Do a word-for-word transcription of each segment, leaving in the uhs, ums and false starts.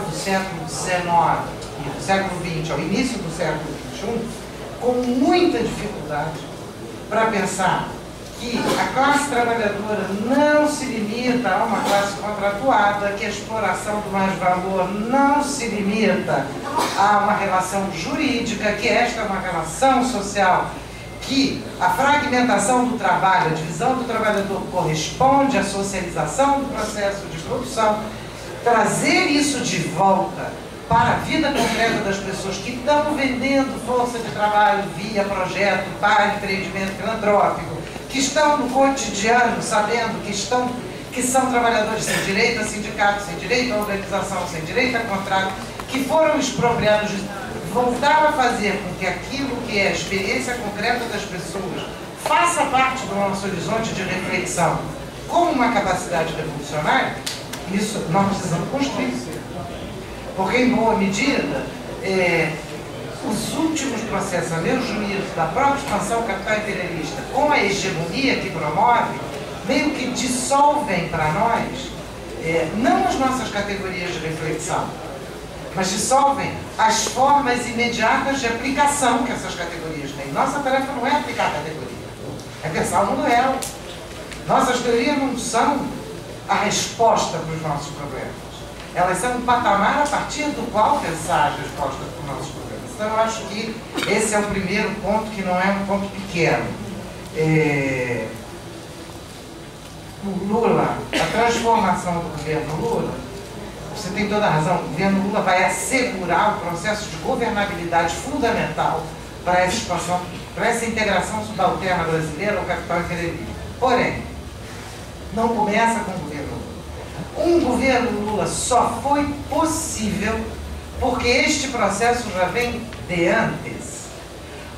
do século dezenove, do século vinte, ao início do século vinte e um, com muita dificuldade para pensar que a classe trabalhadora não se limita a uma classe contratuada, que a exploração do mais-valor não se limita a uma relação jurídica, que esta é uma relação social, que a fragmentação do trabalho, a divisão do trabalhador corresponde à socialização do processo de produção. Trazer isso de volta para a vida concreta das pessoas que estão vendendo força de trabalho via projeto para empreendimento filantrópico, que estão no cotidiano sabendo que, estão, que são trabalhadores sem direito a sindicato, sem direito a organização, sem direito a contrato, que foram expropriados, voltar a fazer com que aquilo que é a experiência concreta das pessoas faça parte do nosso horizonte de reflexão como uma capacidade revolucionária. Isso nós precisamos construir, porque em boa medida é, os últimos processos, a meu juízo, da própria expansão capital imperialista com a hegemonia que promove, meio que dissolvem para nós é, não as nossas categorias de reflexão, mas dissolvem as formas imediatas de aplicação que essas categorias têm. Nossa tarefa não é aplicar a categoria, é pensar no duelo. Nossas teorias não são a resposta para os nossos problemas. Elas são um patamar a partir do qual pensar as respostas para os nossos problemas. Então, eu acho que esse é o primeiro ponto, que não é um ponto pequeno. É... O Lula, a transformação do governo Lula, você tem toda a razão, o governo Lula vai assegurar o processo de governabilidade fundamental para essa expansão, para essa integração subalterna brasileira ao capital imperialista. Porém, não começa com o governo Lula. Um governo Lula só foi possível porque este processo já vem de antes.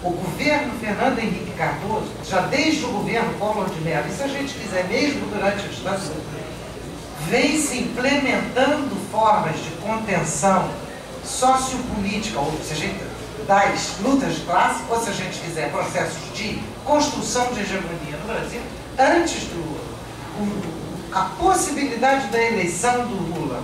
O governo Fernando Henrique Cardoso, já desde o governo Collor de Mello, e se a gente quiser mesmo durante a gestão, vem se implementando formas de contenção sociopolítica, ou se a gente, das lutas de classe, ou se a gente quiser processos de construção de hegemonia no Brasil, antes do Lula. A possibilidade da eleição do Lula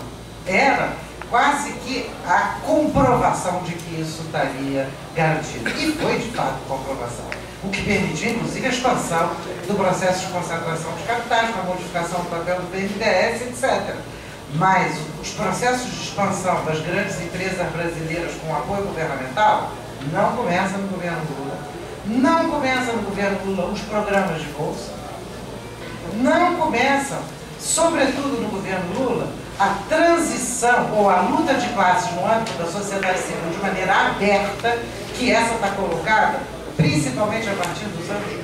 era quase que a comprovação de que isso estaria garantido. E foi, de fato, comprovação. O que permitiu, inclusive, a expansão do processo de concentração de capitais, com a modificação do papel do B N D E S, etcétera. Mas os processos de expansão das grandes empresas brasileiras com apoio governamental não começam no governo Lula. Não começam no governo Lula os programas de bolsa. Não começam, sobretudo no governo Lula, a transição ou a luta de classes no âmbito da sociedade civil de maneira aberta, que essa está colocada principalmente a partir dos anos,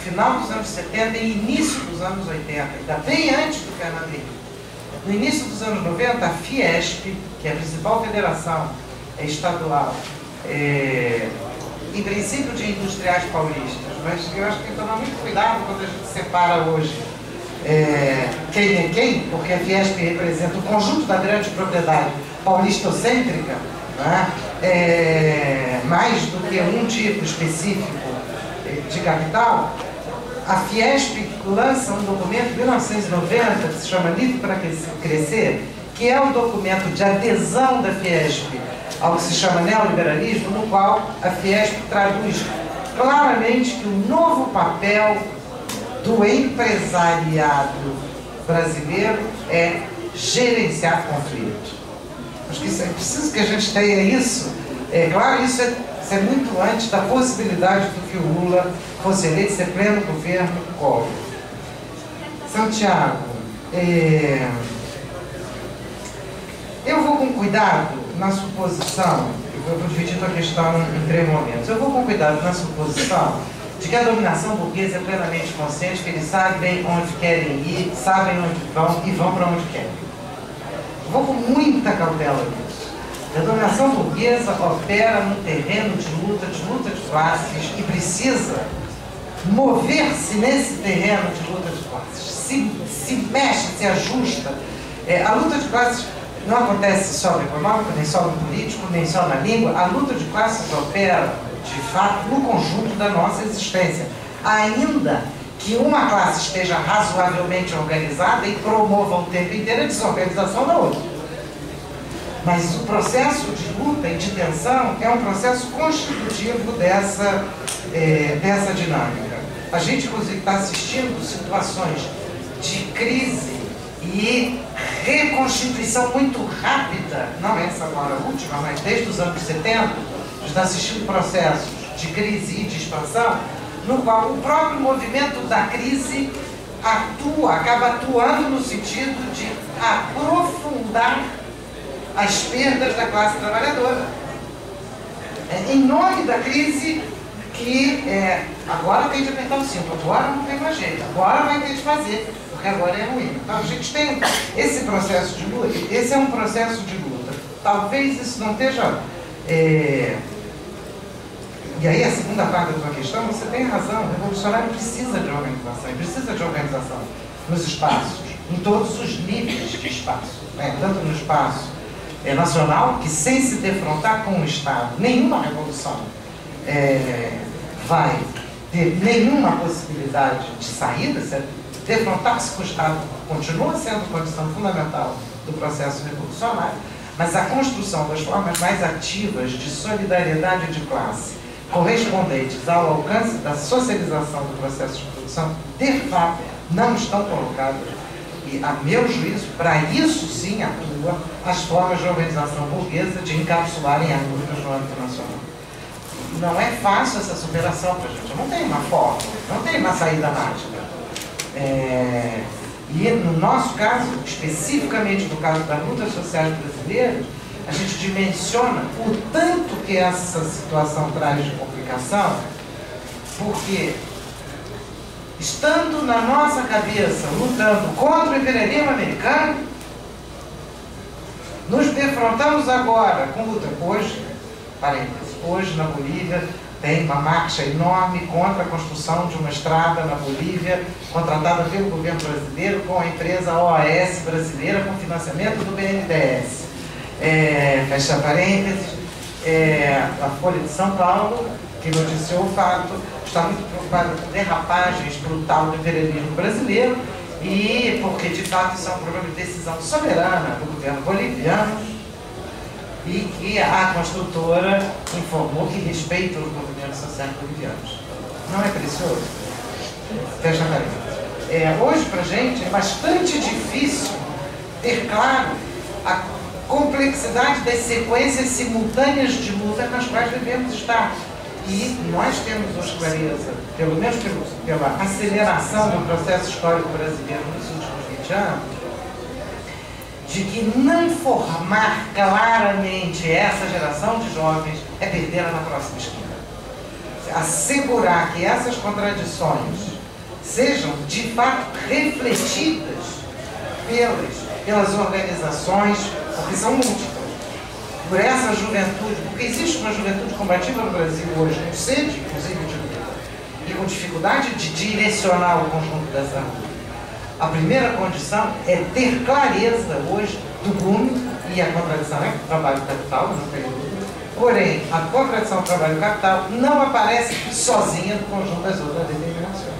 final dos anos setenta e início dos anos oitenta, ainda bem antes do Fernando Henrique. No início dos anos noventa, a Fiesp, que é a principal federação estadual, é, em princípio de industriais paulistas, mas eu acho que tem que tomar muito cuidado quando a gente separa hoje é, quem é quem, porque a Fiesp representa o conjunto da grande propriedade paulistocêntrica, né? É, mais do que um tipo específico de capital. A Fiesp lança um documento em mil novecentos e noventa que se chama Livro para Crescer, que é um documento de adesão da Fiesp ao que se chama neoliberalismo, no qual a Fiesp traduz claramente que o novo papel do empresariado brasileiro é gerenciar conflitos. Acho que isso é preciso que a gente tenha isso. É claro, isso é, isso é muito antes da possibilidade do que o Lula fosse eleito, ser pleno governo Collor. Santiago, é... eu vou com cuidado na suposição, eu vou dividir a questão em três momentos, eu vou com cuidado na suposição de que a dominação burguesa é plenamente consciente, que eles sabem onde querem ir, sabem onde vão e vão para onde querem. Eu vou com muita cautela nisso. A dominação burguesa opera num terreno de luta, de luta de classes, e precisa mover-se nesse terreno de luta de classes. Se, se mexe, se ajusta. É, a luta de classes não acontece só no econômico, nem só no político, nem só na língua. A luta de classes opera, de fato, no conjunto da nossa existência. Ainda que uma classe esteja razoavelmente organizada e promova o tempo inteiro a desorganização da outra. Mas o processo de luta e de tensão é um processo constitutivo dessa, é, dessa dinâmica. A gente, inclusive, está assistindo situações de crise e reconstituição muito rápida, não essa agora a última, mas desde os anos setenta, a gente está assistindo processos de crise e de expansão, no qual o próprio movimento da crise atua, acaba atuando no sentido de aprofundar as perdas da classe trabalhadora. É, em nome da crise que é, agora tem de apertar o cinto, agora não tem mais jeito, agora vai ter de fazer, porque agora é ruim. Então a gente tem esse processo de luta, esse é um processo de luta. Talvez isso não esteja... É... E aí a segunda parte da sua questão, você tem razão, o revolucionário precisa de organização, precisa de organização nos espaços, em todos os níveis de espaço, né? Tanto no espaço é, nacional, que sem se defrontar com o Estado, nenhuma revolução é, vai ter nenhuma possibilidade de saída, defrontar-se com o Estado continua sendo condição fundamental do processo revolucionário, mas a construção das formas mais ativas de solidariedade de classe, correspondentes ao alcance da socialização do processo de produção, de fato, não estão colocadas. E, a meu juízo, para isso sim atua as formas de organização burguesa de encapsularem as lutas no âmbito nacional. Não é fácil essa superação para a gente. Não tem uma fórmula, não tem uma saída mágica. É... E, no nosso caso, especificamente no caso das lutas sociais brasileiras, a gente dimensiona o tanto que essa situação traz de complicação, porque, estando na nossa cabeça, lutando contra o imperialismo americano, nos defrontamos agora com luta. Hoje, parênteses, hoje na Bolívia tem uma marcha enorme contra a construção de uma estrada na Bolívia, contratada pelo governo brasileiro com a empresa O A S brasileira, com financiamento do B N D E S. É, fecha parênteses, é, a Folha de São Paulo, que noticiou o fato, está muito preocupada com derrapagens brutal do imperialismo brasileiro, e porque de fato isso é um problema de decisão soberana do governo boliviano, e que a construtora informou que respeita os movimentos sociais bolivianos. Não é precioso? Fecha parênteses. É, hoje, para a gente, é bastante difícil ter claro a complexidade das sequências simultâneas de luta nas quais devemos estar. E nós temos hoje clareza, pelo menos pela aceleração do processo histórico brasileiro nos últimos vinte anos, de que não formar claramente essa geração de jovens é perdê-la na próxima esquina. Assegurar que essas contradições sejam, de fato, refletidas pelas, pelas organizações, porque são múltiplas, por essa juventude, porque existe uma juventude combativa no Brasil hoje, com sede, inclusive, de luta, e com dificuldade de direcionar o conjunto dessa luta. A primeira condição é ter clareza hoje do gume, e a contradição é trabalho-capital, não tem dúvida. Porém, a contradição trabalho-capital não aparece sozinha no conjunto das outras determinações.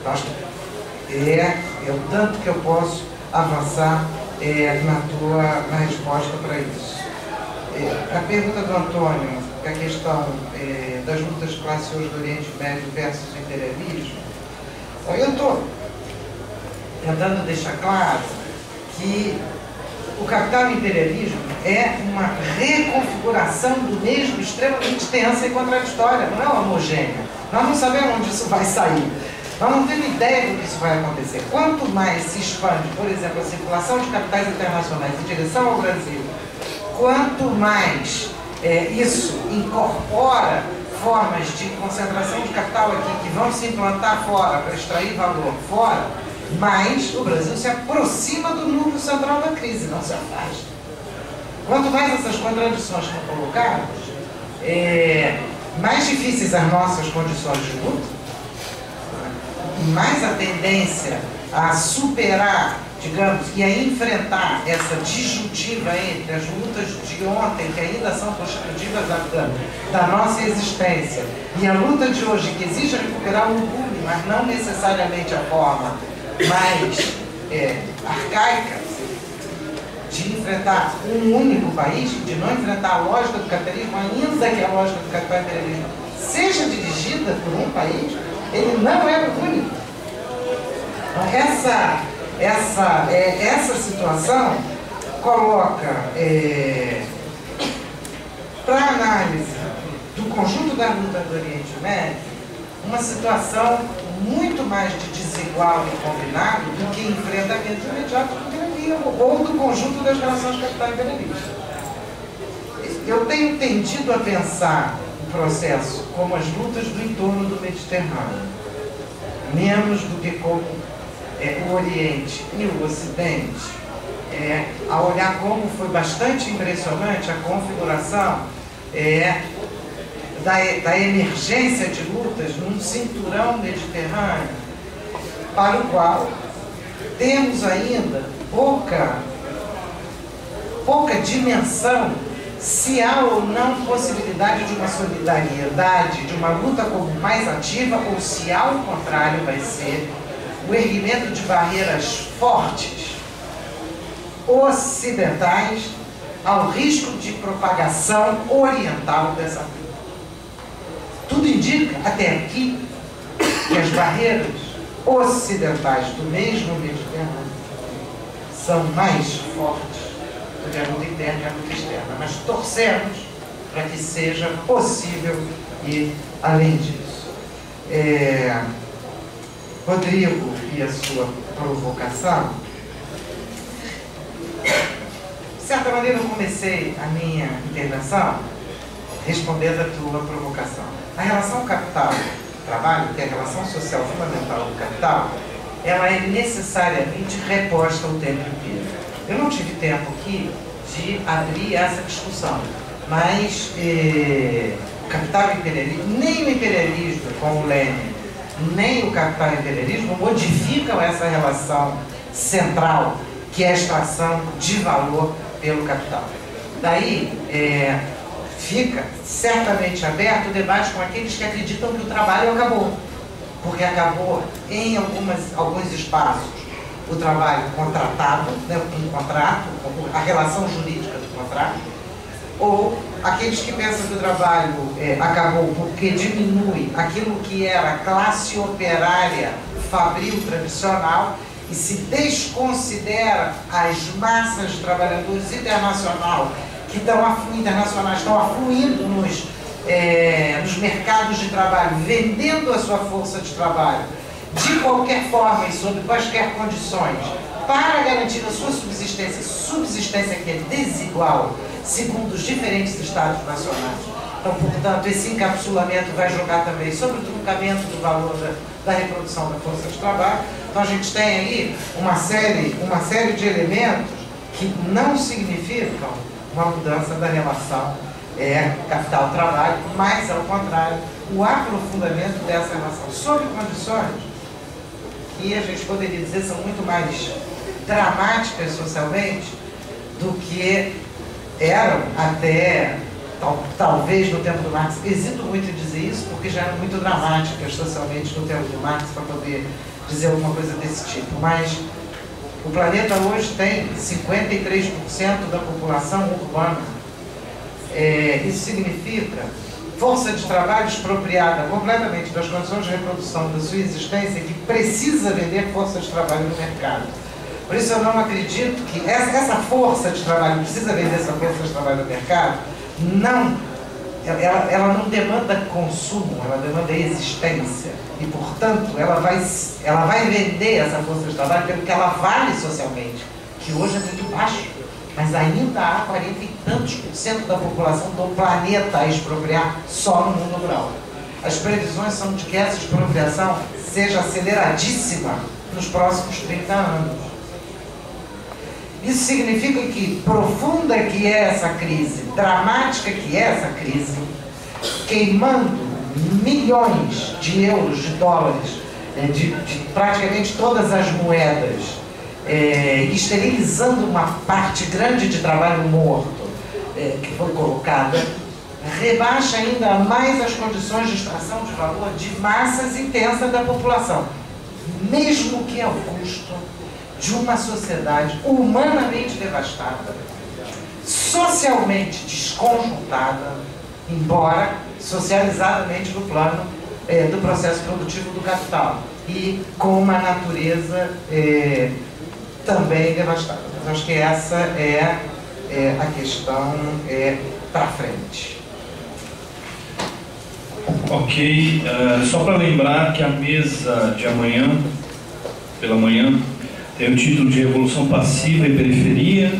Então, acho que é, é o tanto que eu posso avançar É, na tua na resposta para isso. É, a pergunta do Antônio, a questão é, das lutas de classe hoje do Oriente Médio versus o imperialismo, eu estou tentando deixar claro que o capital imperialismo é uma reconfiguração do mesmo extremamente tensa e contraditória, não é homogênea. Nós não sabemos onde isso vai sair. Nós não temos ideia do que isso vai acontecer. Quanto mais se expande, por exemplo, a circulação de capitais internacionais em direção ao Brasil, quanto mais é, isso incorpora formas de concentração de capital aqui que vão se implantar fora para extrair valor fora, mais o Brasil se aproxima do núcleo central da crise, não se afasta. Quanto mais essas contradições são colocadas, é, mais difíceis as nossas condições de luta, mais a tendência a superar, digamos, e a enfrentar essa disjuntiva entre as lutas de ontem, que ainda são constitutivas da, da nossa existência, e a luta de hoje, que exige recuperar um cume, mas não necessariamente a forma mais é, arcaica de enfrentar um único país, de não enfrentar a lógica do capitalismo, ainda que a lógica do capitalismo seja dirigida por um país, ele não é único. Essa, essa, é, essa situação coloca é, para a análise do conjunto da luta do Oriente Médio uma situação muito mais de desigual e combinado do que enfrentamento imediato do imperialismo ou do conjunto das relações capital-imperialista. Eu tenho tendido a pensar o processo como as lutas do entorno do Mediterrâneo, menos do que como é, o Oriente e o Ocidente, é, a olhar como foi bastante impressionante a configuração é, Da, da emergência de lutas num cinturão mediterrâneo para o qual temos ainda pouca, pouca dimensão se há ou não possibilidade de uma solidariedade, de uma luta como mais ativa, ou se ao contrário vai ser o erguimento de barreiras fortes ocidentais ao risco de propagação oriental dessa luta. Tudo indica, até aqui, que as barreiras ocidentais do mesmo Mediterrâneo são mais fortes do que a luta interna e a luta externa. Mas torcemos para que seja possível e além disso. É... Rodrigo e a sua provocação. De certa maneira, eu comecei a minha intervenção respondendo à tua provocação. A relação capital-trabalho, que é a relação social fundamental do capital, ela é necessariamente reposta o tempo inteiro. Eu não tive tempo aqui de abrir essa discussão, mas eh, o capital imperialismo, nem o imperialismo com o Lenin, nem o capital imperialismo modificam essa relação central, que é a extração de valor pelo capital. Daí, eh, fica certamente aberto o debate com aqueles que acreditam que o trabalho acabou, porque acabou em algumas, alguns espaços o trabalho contratado, né, um contrato, a relação jurídica do contrato, ou aqueles que pensam que o trabalho é, acabou porque diminui aquilo que era a classe operária fabril tradicional e se desconsidera as massas de trabalhadores internacional que estão afluindo, internacionais estão afluindo nos, é, nos mercados de trabalho, vendendo a sua força de trabalho, de qualquer forma e sob quaisquer condições, para garantir a sua subsistência, subsistência que é desigual, segundo os diferentes estados nacionais. Então, portanto, esse encapsulamento vai jogar também sobre o truncamento do valor da, da reprodução da força de trabalho. Então, a gente tem aí uma série, uma série de elementos que não significam uma mudança da relação é, capital-trabalho, mas, ao contrário, o aprofundamento dessa relação, sob condições que a gente poderia dizer são muito mais dramáticas socialmente do que eram até, tal, talvez, no tempo do Marx. Hesito muito em dizer isso, porque já eram muito dramáticas socialmente no tempo do Marx para poder dizer alguma coisa desse tipo, mas o planeta hoje tem cinquenta e três por cento da população urbana. É, isso significa força de trabalho expropriada completamente das condições de reprodução da sua existência, que precisa vender força de trabalho no mercado. Por isso eu não acredito que essa, essa força de trabalho, precisa vender essa força de trabalho no mercado, não, ela, ela não demanda consumo, ela demanda existência. E, portanto, ela vai, ela vai vender essa força de trabalho pelo que ela vale socialmente, que hoje é muito baixo, mas ainda há quarenta e tantos por cento da população do planeta a expropriar só no mundo rural. As previsões são de que essa expropriação seja aceleradíssima nos próximos trinta anos. Isso significa que, profunda que é essa crise, dramática que é essa crise, queimando milhões de euros, de dólares, de, de praticamente todas as moedas, é, esterilizando uma parte grande de trabalho morto é, que foi colocada, rebaixa ainda mais as condições de extração de valor de massas intensas da população, mesmo que ao custo de uma sociedade humanamente devastada, socialmente desconjuntada, embora socializadamente no plano eh, do processo produtivo do capital, e com uma natureza eh, também devastada. Mas acho que essa é, é a questão é, para frente. Ok, uh, só para lembrar que a mesa de amanhã, pela manhã, tem o título de Revolução Passiva e Periferia,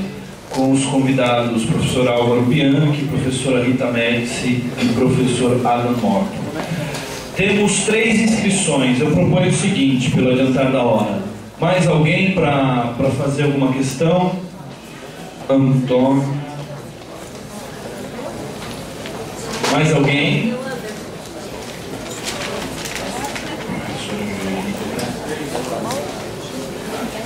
com os convidados professor Álvaro Bianchi, professora Rita Médici e professor Adam Morton. Temos três inscrições, eu proponho o seguinte, pelo adiantar da hora. Mais alguém para fazer alguma questão? Antônio. Mais alguém?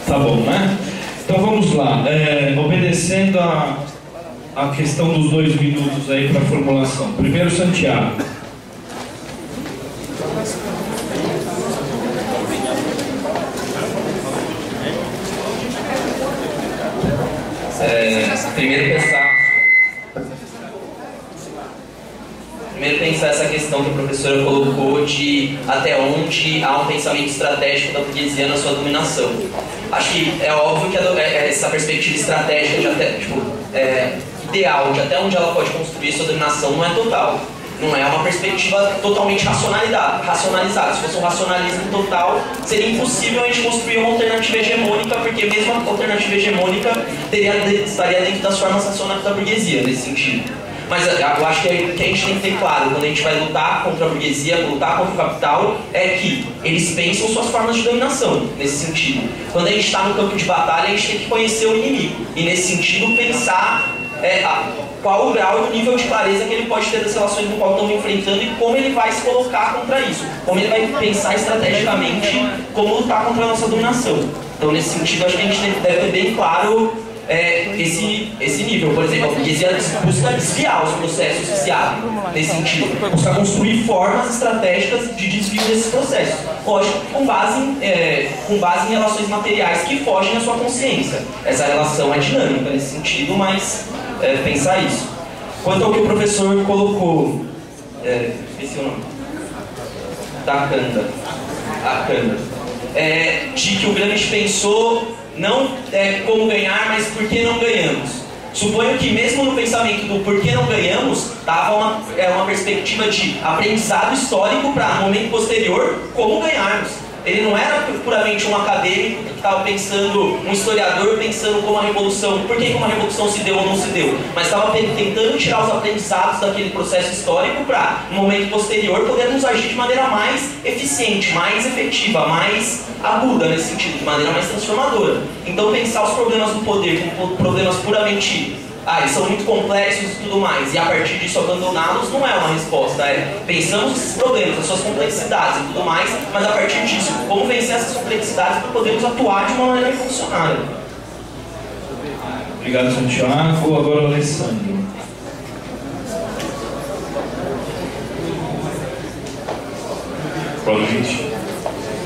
Tá bom, né? Então vamos lá, é, obedecendo a, a questão dos dois minutos aí para a formulação. Primeiro, Santiago. É, primeiro pensar... Primeiro pensar essa questão que a professora colocou de até onde há um pensamento estratégico da burguesia na sua dominação. Acho que é óbvio que a, essa perspectiva estratégica, de até, tipo, é, ideal, de até onde ela pode construir sua dominação, não é total. Não é uma perspectiva totalmente racionalizada. Se fosse um racionalismo total, seria impossível a gente construir uma alternativa hegemônica, porque mesmo a alternativa hegemônica teria, estaria dentro das formas racionais da burguesia, nesse sentido. Mas eu acho que a gente tem que ter claro, quando a gente vai lutar contra a burguesia, lutar contra o capital, é que eles pensam suas formas de dominação, nesse sentido. Quando a gente está no campo de batalha, a gente tem que conhecer o inimigo. E, nesse sentido, pensar é, qual o grau e o nível de clareza que ele pode ter das relações no qual estão enfrentando e como ele vai se colocar contra isso. Como ele vai pensar estrategicamente como lutar contra a nossa dominação. Então, nesse sentido, acho que a gente deve ter bem claro... É, esse, esse nível, por exemplo, a burguesia busca desviar os processos que se abrem, nesse sentido, busca construir formas estratégicas de desvio desses processos, lógico, com base, em, é, com base em relações materiais que fogem à sua consciência. Essa relação é dinâmica nesse sentido, mas é, pensar isso. Quanto ao que o professor colocou, é, esqueci o nome, da Acanda, Acanda, é, de que o Gramsci pensou não é como ganhar, mas por que não ganhamos. Suponho que mesmo no pensamento do por que não ganhamos, estava uma, é, uma perspectiva de aprendizado histórico para o momento posterior, como ganharmos. Ele não era puramente um acadêmico que estava pensando, um historiador pensando como a revolução, por que uma revolução se deu ou não se deu, mas estava tentando tirar os aprendizados daquele processo histórico para, no momento posterior, podermos agir de maneira mais eficiente, mais efetiva, mais aguda nesse sentido, de maneira mais transformadora. Então pensar os problemas do poder como problemas puramente... Ah, eles são muito complexos e tudo mais, e a partir disso abandoná-los não é uma resposta, é pensamos esses problemas, as suas complexidades e tudo mais, mas a partir disso, como vencer essas complexidades para podermos atuar de uma maneira revolucionária. Obrigado, Santiago. Agora, Alessandro. Boa noite.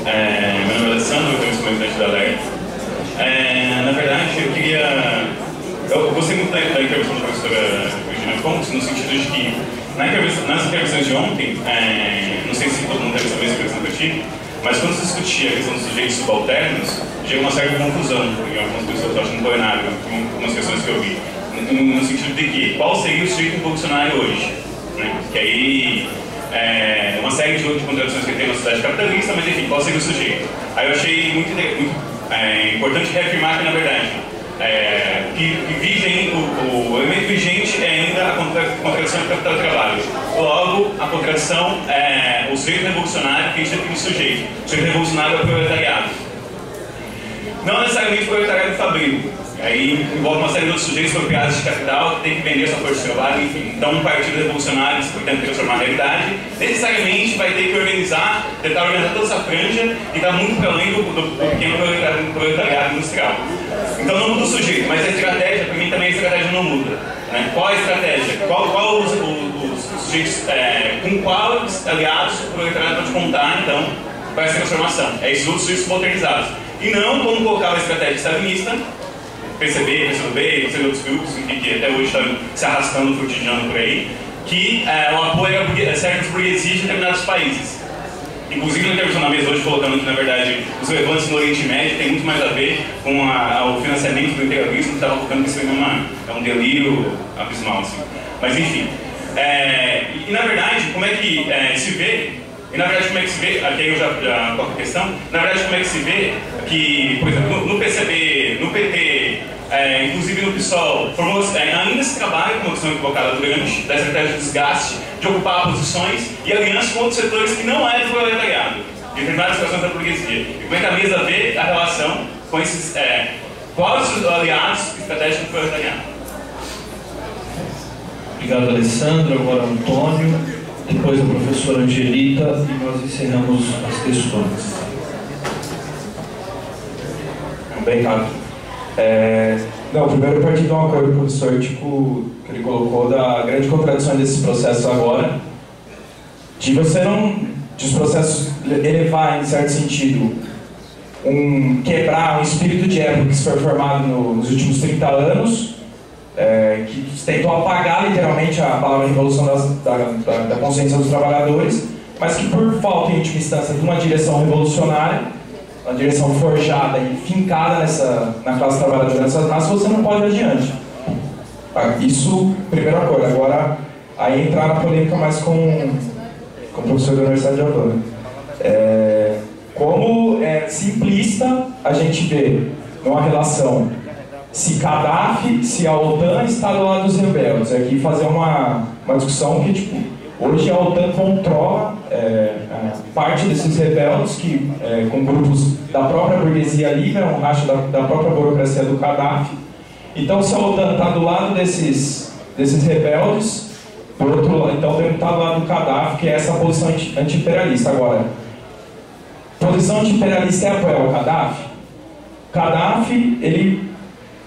É, meu nome é Alessandro, eu tenho comandante da L E R. É, na verdade, eu queria... Eu gostei muito da, da intervenção da professora Virgínia Fontes, no sentido de que, na intervenção, nas intervenções de ontem, é, não sei se todo mundo teve essa mesma intervenção que eu tive, mas quando se discutia a questão dos sujeitos subalternos, chega uma certa conclusão, em algumas pessoas acham um plenário, em algumas questões que eu vi, no, no sentido de que, qual seria o sujeito revolucionário hoje? Né? Que aí, é, uma série de outras contradições que tem na sociedade capitalista, mas enfim, qual seria o sujeito? Aí eu achei muito, muito é, importante reafirmar que, na verdade, É, que, que vigem, o, o elemento vigente é ainda a contradição do capital de trabalho. Logo, a contradição é o sujeito revolucionário que a gente define sujeito. O sujeito revolucionário é o proletariado. Não necessariamente o proletariado fabril. Aí envolve uma série de outros sujeitos propriedades de capital que tem que vender sua força de trabalho, enfim. Então, um partido revolucionário, se tentando transformar a realidade, necessariamente vai ter que organizar, tentar organizar toda essa franja e está muito para além do, do, do pequeno proletariado industrial. Então, não muda o sujeito, mas a estratégia, para mim, também a estratégia não muda. Né? Qual a estratégia? Qual, qual os, os, os sujeitos, é, com quais aliados o proletariado pode contar, então, para essa transformação? É isso, os sujeitos modernizados. E não como colocar uma estratégia stalinista, P C B, P C B, não sei outros grupos que, que até hoje estão se arrastando no cotidiano por aí, que é, o apoio a certas burguesias de determinados países. Inclusive, eu estou na mesa hoje colocando que, na verdade, os levantes no Oriente Médio tem muito mais a ver com a, o financiamento do imperialismo, que estava colocando que isso é, é um delírio abismal, assim. Mas, enfim. É, e, na verdade, como é que é, se vê, e, na verdade, como é que se vê, aqui eu já, já coloco a questão, na verdade, como é que se vê que, por exemplo, no, no P C B, no P T, é, inclusive no PSOL, formou, é, ainda se trabalha com uma opção equivocada durante da estratégia de desgaste, de ocupar posições e alianças com outros setores que não é do proletariado, de determinadas situações da burguesia. E como é que a mesa vê a relação com esses, é, quais os aliados estratégicos do proletariado? Obrigado, Alessandro. Agora, Antônio, depois a professora Angelita e nós encerramos as questões. Bem rápido. É, não, primeiro eu parti de um acordo com o professor, tipo, que ele colocou da grande contradição desses processos agora, de você não, de os processos elevar em certo sentido, um quebrar um espírito de época que se foi formado no, nos últimos trinta anos, é, que tentou apagar literalmente a palavra revolução das, da, da, da consciência dos trabalhadores, mas que por falta em última instância de uma direção revolucionária, uma direção forjada e fincada nessa, na classe trabalhadora dessas massas, você não pode ir adiante. Tá? Isso, primeira coisa. Agora, aí entrar na polêmica mais com, com o professor da Universidade de Havana. É, como é simplista a gente vê numa relação se Gaddafi, se a OTAN está do lado dos rebeldes. Aqui fazer uma, uma discussão que, tipo, hoje a OTAN controla é, parte desses rebeldes que, é, com grupos da própria burguesia livre, um racha da, da própria burocracia do Gaddafi. Então, se a OTAN está do lado desses, desses rebeldes, por outro lado, então deve estar do lado do Gaddafi, que é essa posição anti-imperialista. Agora, posição anti-imperialista é apoiar o Gaddafi? Gaddafi, ele,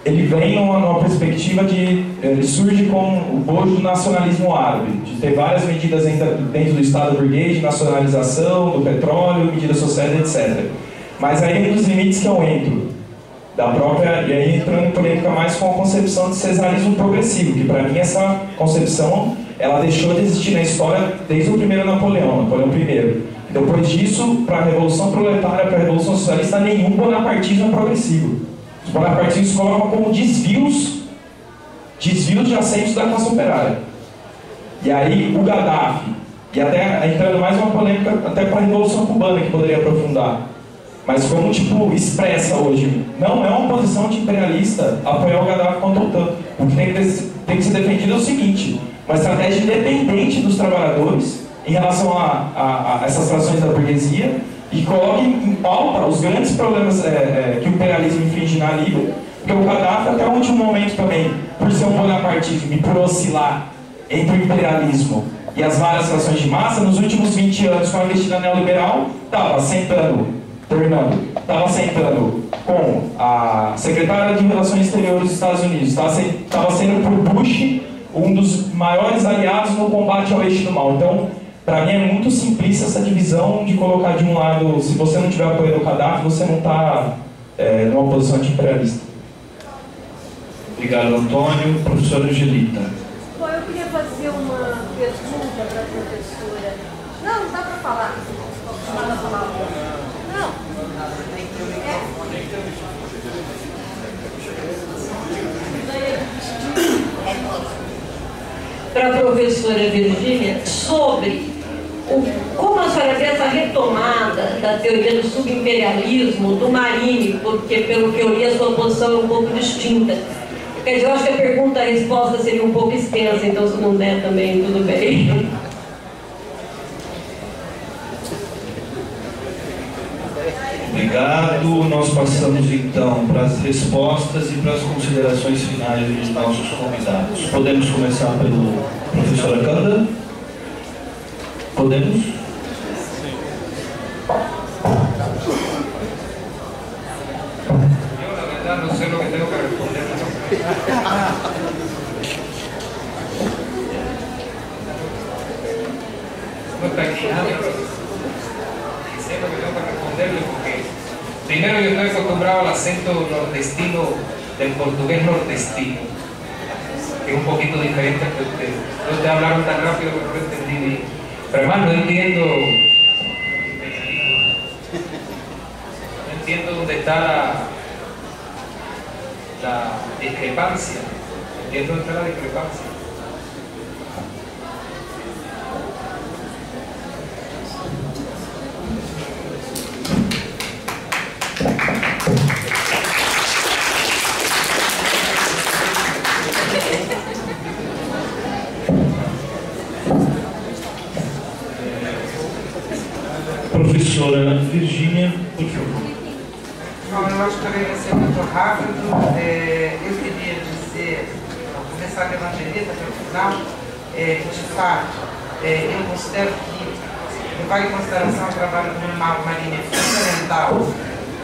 ele vem numa, numa perspectiva de... Ele surge com o bojo do nacionalismo árabe, de ter várias medidas dentro do Estado burguês, de nacionalização, do petróleo, medidas sociais, etcétera. Mas aí nos limites que eu entro, da própria, e aí entrando em polêmica mais com a concepção de cesarismo progressivo, que para mim essa concepção, ela deixou de existir na história desde o primeiro Napoleão, Napoleão primeiro. Depois disso, para a Revolução Proletária, para a Revolução Socialista, nenhum bonapartismo é progressivo. Os bonapartistas colocam como desvios, desvios de assentos da classe operária. E aí o Gaddafi, e até entrando mais uma polêmica até para a Revolução Cubana, que poderia aprofundar, mas como tipo expressa hoje, não é uma posição de imperialista apoiar o Gaddafi contra o OTAN. O que tem que, ter, tem que ser defendido é o seguinte, uma estratégia independente dos trabalhadores em relação a, a, a essas frações da burguesia, e coloque em pauta os grandes problemas é, é, que o imperialismo inflige na Líbia, porque o Gaddafi até o último momento também, por ser um bonapartismo e por oscilar entre o imperialismo e as várias frações de massa, nos últimos vinte anos com a Argentina neoliberal, estava sentando, terminando, estava sentando com a secretária de Relações Exteriores dos Estados Unidos, estava sendo para o Bush um dos maiores aliados no combate ao eixo do mal. Então, para mim é muito simplista essa divisão de colocar de um lado, se você não tiver apoio do Gaddafi, você não está é, numa posição anti-imperialista. Obrigado, Antônio. Professora Angelita. Bom, eu queria fazer uma pergunta para a professora. Não, não dá para falar. Não. É. Para a professora Virgínia, sobre o, como a senhora vê essa retomada da teoria do subimperialismo, do Marini, porque, pelo que eu li, a sua posição é um pouco distinta. Eu acho que a pergunta, a resposta seria um pouco extensa, então se não der também, tudo bem. Obrigado. Nós passamos então para as respostas e para as considerações finais dos nossos convidados. Podemos começar pelo professor Acanda? Podemos? Eu, na verdade, não sei o que tenho que responder. No está aquí nadie, pero sé lo que tengo que responderle porque Primero yo estoy acostumbrado al acento nordestino del portugués nordestino, que es un poquito diferente al que ustedes. No te hablaron tan rápido que no lo entendí bien. Pero además no entiendo, no entiendo dónde está la, la discrepancia. Entiendo dónde está la discrepancia. Professora Virgínia, por favor. Bom, eu acho que também vai ser muito rápido. É, eu queria dizer, vou começar pela Angelita, pelo final, é, de fato, é, eu considero que levar em consideração o trabalho do Marini é fundamental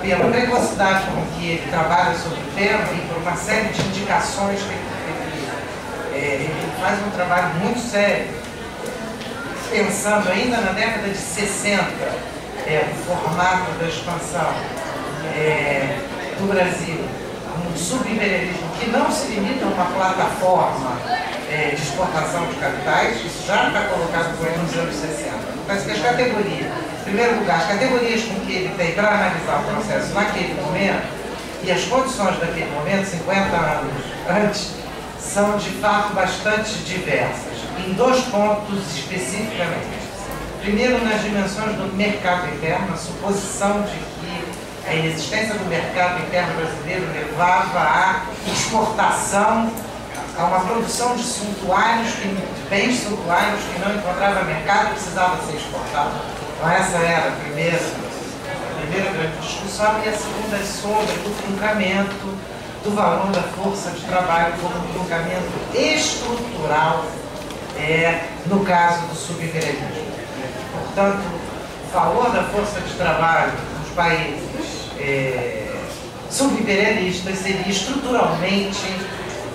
pela precocidade com que ele trabalha sobre o tema e por uma série de indicações que ele, é, ele faz um trabalho muito sério, pensando ainda na década de sessenta. É, o formato da expansão é, do Brasil, um subimperialismo que não se limita a uma plataforma é, de exportação de capitais, isso já está colocado por aí nos anos sessenta. Mas que as categorias, em primeiro lugar, as categorias com que ele tem para analisar o processo naquele momento e as condições daquele momento, cinquenta anos antes, são de fato bastante diversas, em dois pontos especificamente. Primeiro, nas dimensões do mercado interno, a suposição de que a inexistência do mercado interno brasileiro levava à exportação, a uma produção de suntuários, de bens suntuários que não encontrava mercado e precisava ser exportado. Então, essa era a primeira, a primeira grande discussão, e a segunda é sobre o truncamento do valor da força de trabalho como um truncamento estrutural, é, no caso do subveredismo. Portanto, o valor da força de trabalho nos países é, subimperialistas seria estruturalmente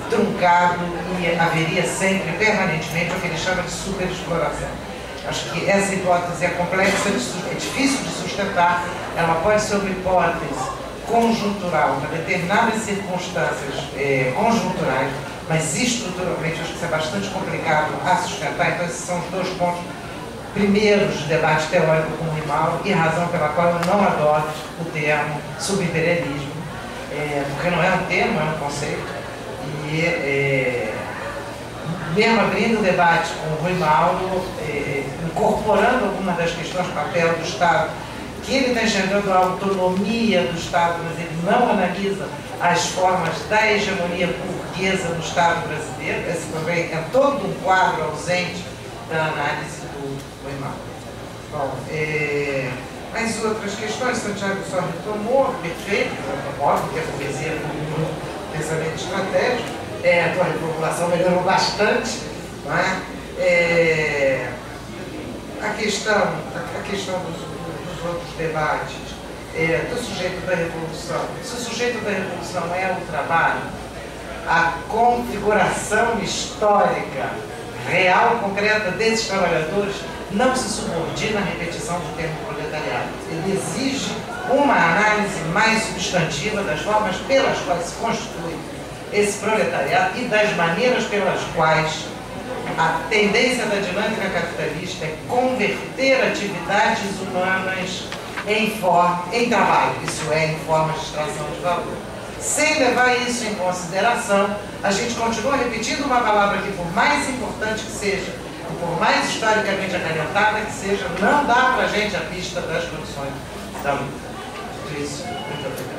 truncado e haveria sempre, permanentemente, o que ele chama de superexploração. Acho que essa hipótese é complexa, é difícil de sustentar, ela pode ser uma hipótese conjuntural, para determinadas circunstâncias é, conjunturais, mas estruturalmente acho que isso é bastante complicado a sustentar, então esses são os dois pontos primeiros debates teórico com o Imal, e razão pela qual eu não adoro o termo subimperialismo, é, porque não é um termo, é um conceito. E é, mesmo abrindo o debate com o Rui Mauro, é, incorporando alguma das questões do papel do Estado, que ele está enxergando a autonomia do Estado, mas ele não analisa as formas da hegemonia burguesa no Estado brasileiro. Esse também é todo um quadro ausente da análise. Bom, é, as outras questões, Santiago só retomou, perfeito, óbvio que a burguesia é um pensamento estratégico, é, a tua repopulação melhorou bastante, não é? É, a questão, a, a questão dos, dos outros debates, é, do sujeito da revolução, se o sujeito da revolução é o trabalho, a configuração histórica real, concreta, desses trabalhadores não se subordina à repetição do termo proletariado. Ele exige uma análise mais substantiva das formas pelas quais se constitui esse proletariado e das maneiras pelas quais a tendência da dinâmica capitalista é converter atividades humanas em, forma, em trabalho, isso é, em formas de extração de valor. Sem levar isso em consideração, a gente continua repetindo uma palavra que, por mais importante que seja, por mais historicamente acalentada que seja, não dá para a gente a pista das condições da luta. Por isso, muito obrigado.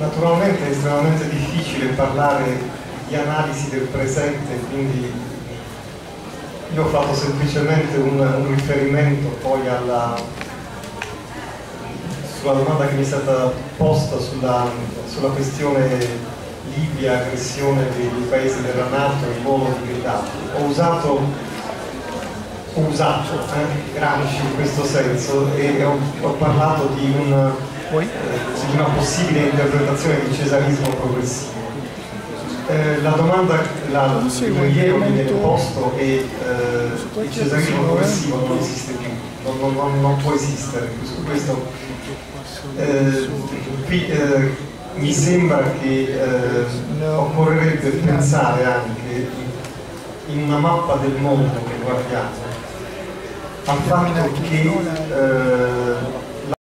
Naturalmente, é extremamente difícil falar di analisi del presente, quindi io ho fatto semplicemente un, un riferimento poi alla, sulla domanda che mi è stata posta sulla, sulla questione Libia, aggressione dei, dei paesi della NATO e il ruolo di Gaddafi. Ho usato, ho usato eh, Gramsci in questo senso e ho, ho parlato di una, eh, di una possibile interpretazione di cesarismo progressivo. Eh, la domanda la, il rilievo che viene posto è eh, il cesarismo progressivo non esiste più, non, non, non può esistere. Su questo eh, qui eh, mi sembra che eh, occorrerebbe pensare anche in una mappa del mondo che guardiamo, al fatto che eh,